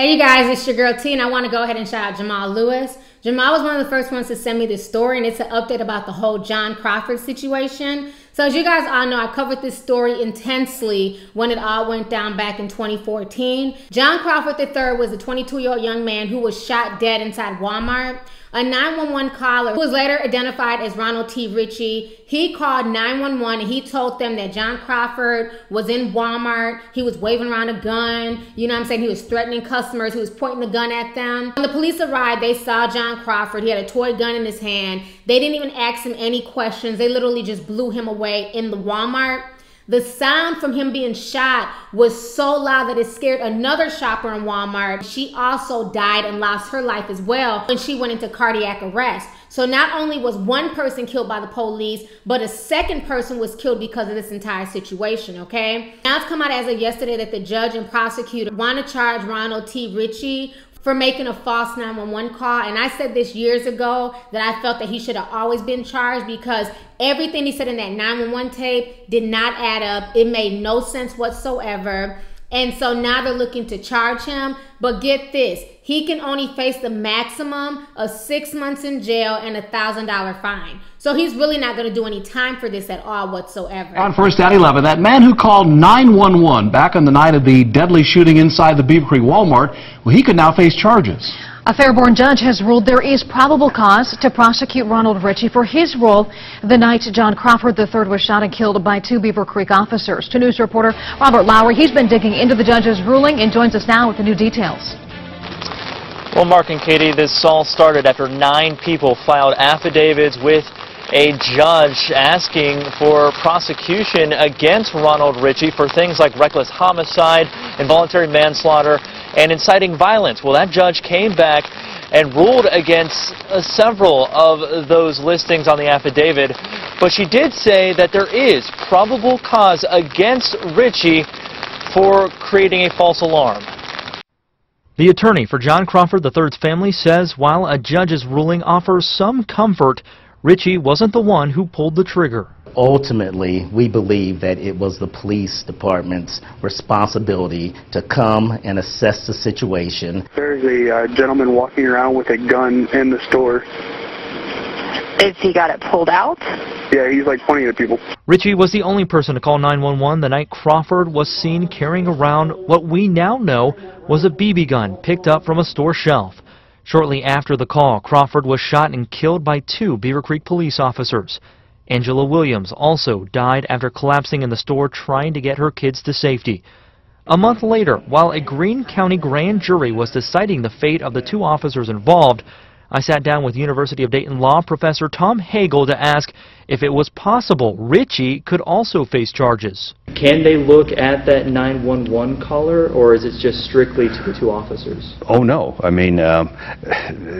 Hey you guys, it's your girl T, and I want to go ahead and shout out Jamal Lewis. Jamal was one of the first ones to send me this story, and it's an update about the whole John Crawford situation. So as you guys all know, I covered this story intensely when it all went down back in 2014. John Crawford III was a 22-year-old young man who was shot dead inside Walmart. A 911 caller, who was later identified as Ronald T. Ritchie, he called 911 and he told them that John Crawford was in Walmart. He was waving around a gun, you know what I'm saying? He was threatening customers, he was pointing the gun at them. When the police arrived, they saw John Crawford. He had a toy gun in his hand. They didn't even ask him any questions. They literally just blew him away in the Walmart. The sound from him being shot was so loud that it scared another shopper in Walmart. She also died and lost her life as well when she went into cardiac arrest. So not only was one person killed by the police, but a second person was killed because of this entire situation, okay? Now it's come out as of yesterday that the judge and prosecutor want to charge Ronald T. Ritchie for making a false 911 call. And I said this years ago that I felt that he should have always been charged because everything he said in that 911 tape did not add up. It made no sense whatsoever. And so now they're looking to charge him. But get this, he can only face the maximum of 6 months in jail and a $1,000 fine. So he's really not going to do any time for this at all whatsoever. On First at 11, that man who called 911 back on the night of the deadly shooting inside the Beaver Creek Walmart, well, he could now face charges. A Fairborn judge has ruled there is probable cause to prosecute Ronald Ritchie for his role the night John Crawford III was shot and killed by two Beaver Creek officers. To news reporter Robert Lowry, he's been digging into the judge's ruling and joins us now with the new details. Well, Mark and Katie, this all started after 9 people filed affidavits with a judge asking for prosecution against Ronald Ritchie for things like reckless homicide, involuntary manslaughter, and inciting violence. Well, that judge came back and ruled against several of those listings on the affidavit, but she did say that there is probable cause against Ritchie for creating a false alarm. The attorney for John Crawford III's family says while a judge's ruling offers some comfort, Ritchie wasn't the one who pulled the trigger. Ultimately, we believe that it was the police department's responsibility to come and assess the situation. There's a gentleman walking around with a gun in the store. Is he got it pulled out? Yeah, he's like pointing at people. Ritchie was the only person to call 911 the night Crawford was seen carrying around what we now know was a BB gun picked up from a store shelf. Shortly after the call, Crawford was shot and killed by two Beaver Creek police officers. Angela Williams also died after collapsing in the store trying to get her kids to safety. A month later, while a Greene County grand jury was deciding the fate of the two officers involved, I sat down with University of Dayton law professor Tom Hagel to ask if it was possible Ritchie could also face charges. Can they look at that 911 caller, or is it just strictly to the two officers? Oh, no. I mean,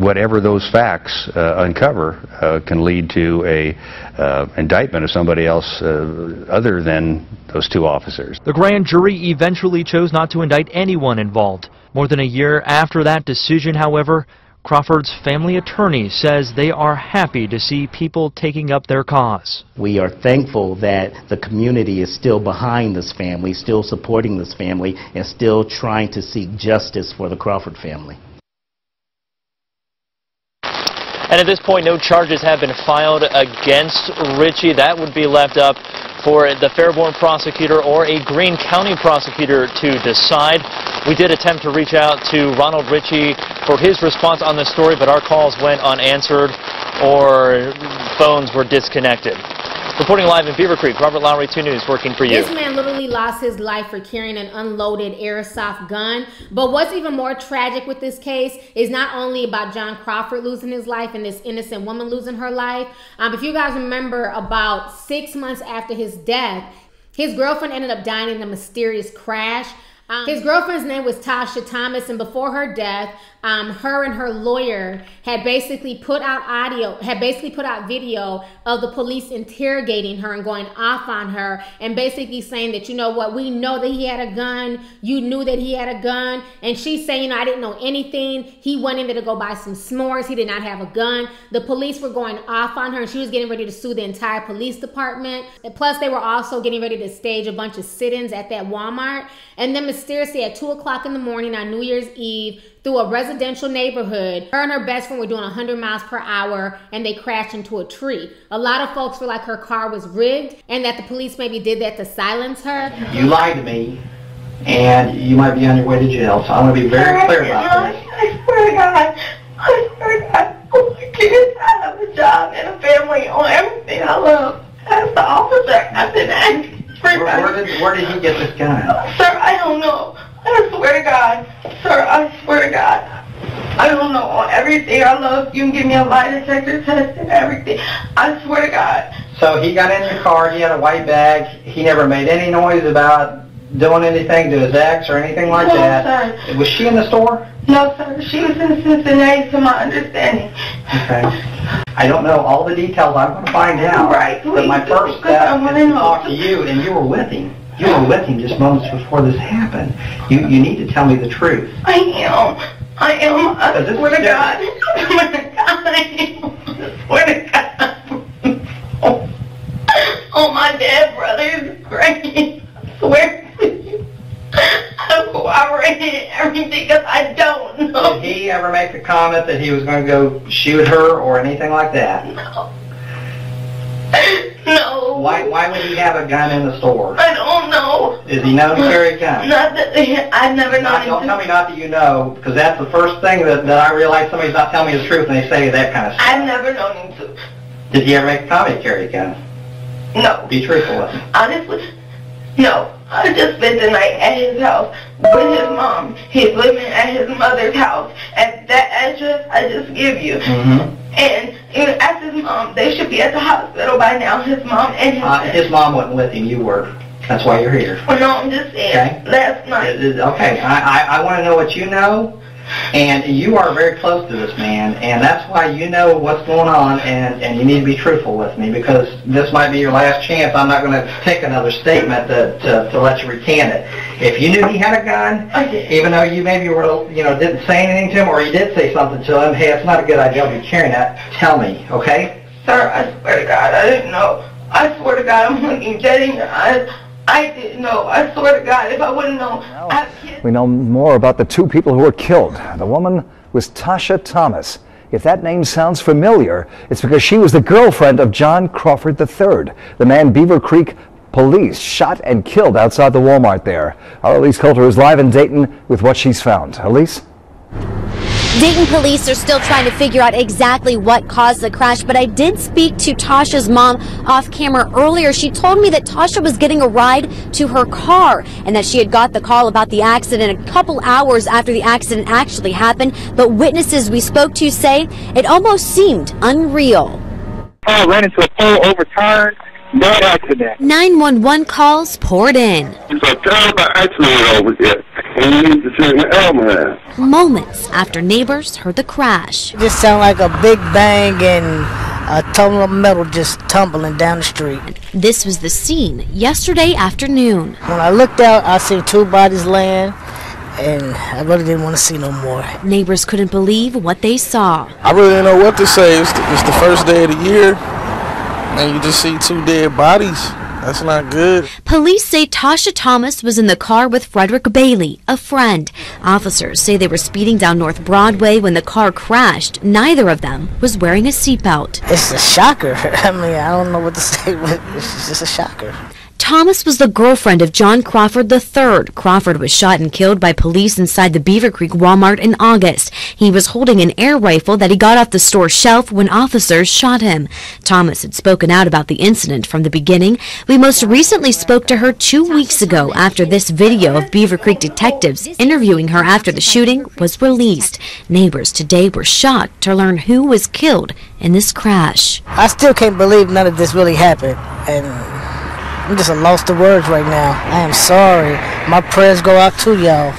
whatever those facts uncover can lead to a indictment of somebody else other than those two officers. The grand jury eventually chose not to indict anyone involved. More than a year after that decision, however, Crawford's family attorney says they are happy to see people taking up their cause. We are thankful that the community is still behind this family, still supporting this family, and still trying to seek justice for the Crawford family. And at this point, no charges have been filed against Ritchie. That would be left up for the Fairborn prosecutor or a Greene County prosecutor to decide. We did attempt to reach out to Ronald Ritchie for his response on this story, but our calls went unanswered or phones were disconnected. Reporting live in Beaver Creek, Robert Lowry, 2 News, working for you. This man literally lost his life for carrying an unloaded airsoft gun. But what's even more tragic with this case is not only about John Crawford losing his life and this innocent woman losing her life. If you guys remember, about 6 months after his death, his girlfriend ended up dying in a mysterious crash. His girlfriend's name was Tasha Thomas, and before her death, her and her lawyer had basically put out video of the police interrogating her and going off on her and basically saying that, you know what, we know that he had a gun, you knew that he had a gun, and she's saying, you know, I didn't know anything, he went in there to go buy some s'mores, he did not have a gun. The police were going off on her, and she was getting ready to sue the entire police department. And plus, they were also getting ready to stage a bunch of sit-ins at that Walmart, and then mysteriously at 2 o'clock in the morning on New Year's Eve through a residential neighborhood. Her and her best friend were doing 100 miles per hour and they crashed into a tree. A lot of folks feel like her car was rigged and that the police maybe did that to silence her. You lied to me and you might be on your way to jail, so I want to be very clear about this. I swear to God, I swear to God, oh my kids, I have a job and a family on everything I love. As the officer, I've been asking. Where did he get this gun? Sir, I don't know. I swear to God. Sir, I swear to God. I don't know. On everything I love, you can give me a lie detector test and everything. I swear to God. So he got in your car. He had a white bag. He never made any noise about doing anything to his ex or anything like that. Sir. Was she in the store? No, sir. She was in Cincinnati, to my understanding. Okay. I don't know all the details. I'm going to find out. Right. But my first step is to talk to you, and you were with him. You were with him just moments before this happened. You need to tell me the truth. I am. I am. I swear to God. I swear to God. Oh, my dad brother is great. I swear to you. I cooperated everything because I don't know. Did he ever make the comment that he was going to go shoot her or anything like that? No. No. Why would he have a gun in the store? I don't know. Is he known to carry a gun? Not that I've never known. Don't tell me not that you know, because that's the first thing that I realize somebody's not telling me the truth and they say that kind of stuff. I've never known him to. Did he ever make a comment to carry a gun? No. Be truthful with him. Honestly, no. I just spent the night at his house with his mom. He's living at his mother's house at that address I just give you. Mm-hmm. And even ask his mom. They should be at the hospital by now. His mom and his mom wasn't with him. You were. That's why you're here. Well, no, I'm just saying. Okay. Last night. Okay. I want to know what you know. And you are very close to this man, and that's why you know what's going on, and you need to be truthful with me, because this might be your last chance. I'm not going to pick another statement to let you recant it. If you knew he had a gun, even though you maybe were, you know, didn't say anything to him, or you did say something to him, hey, it's not a good idea to be carrying that, tell me, okay? Sir, I swear to God, I didn't know. I swear to God, I'm looking dead in your eyes. I didn't know. I swear to God, if I wouldn't know. We know more about the two people who were killed. The woman was Tasha Thomas. If that name sounds familiar, it's because she was the girlfriend of John Crawford III, the man Beaver Creek police shot and killed outside the Walmart there. Our Elise Coulter is live in Dayton with what she's found. Elise? Dayton police are still trying to figure out exactly what caused the crash, but I did speak to Tasha's mom off camera earlier. She told me that Tasha was getting a ride to her car and that she had got the call about the accident a couple hours after the accident actually happened, but witnesses we spoke to say it almost seemed unreal. I ran into a pole, overturned. No accident. 911 calls poured in. It's a terrible accident over here. Moments after neighbors heard the crash. It just sounded like a big bang and a ton of metal just tumbling down the street. This was the scene yesterday afternoon. When I looked out, I seen two bodies laying, and I really didn't want to see no more. Neighbors couldn't believe what they saw. I really didn't know what to say. It's the first day of the year, and you just see two dead bodies. That's not good. Police say Tasha Thomas was in the car with Frederick Bailey, a friend. Officers say they were speeding down North Broadway when the car crashed. Neither of them was wearing a seatbelt. It's a shocker. I mean, I don't know what to say, but it's just a shocker. Thomas was the girlfriend of John Crawford III. Crawford was shot and killed by police inside the Beaver Creek Walmart in August. He was holding an air rifle that he got off the store shelf when officers shot him. Thomas had spoken out about the incident from the beginning. We most recently spoke to her 2 weeks ago after this video of Beaver Creek detectives interviewing her after the shooting was released. Neighbors today were shocked to learn who was killed in this crash. I still can't believe none of this really happened, and I'm just lost the words right now. I am sorry. My prayers go out to y'all.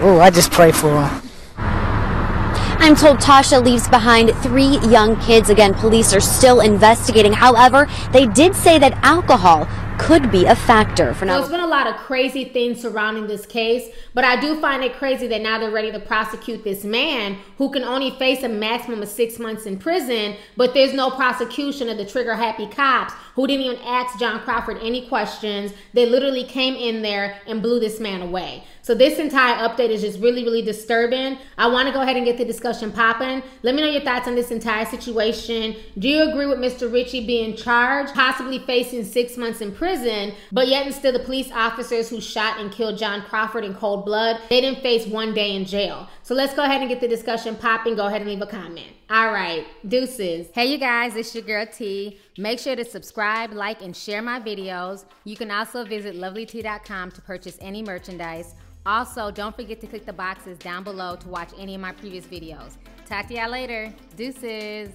Oh, I just pray for them. I'm told Tasha leaves behind 3 young kids. Again, police are still investigating. However, they did say that alcohol could be a factor. For now. lot of crazy things surrounding this case, but I do find it crazy that now they're ready to prosecute this man who can only face a maximum of 6 months in prison, but there's no prosecution of the trigger happy cops who didn't even ask John Crawford any questions. They literally came in there and blew this man away. So this entire update is just really, really disturbing. I want to go ahead and get the discussion popping. Let me know your thoughts on this entire situation. Do you agree with Mr. Ritchie being charged, possibly facing 6 months in prison, but yet and still the police officers who shot and killed John Crawford in cold blood, they didn't face 1 day in jail? So let's go ahead and get the discussion popping. Go ahead and leave a comment. All right, deuces. Hey you guys, it's your girl T. Make sure to subscribe, like, and share my videos. You can also visit lovelytea.com to purchase any merchandise. Also, don't forget to click the boxes down below to watch any of my previous videos. Talk to y'all later. Deuces.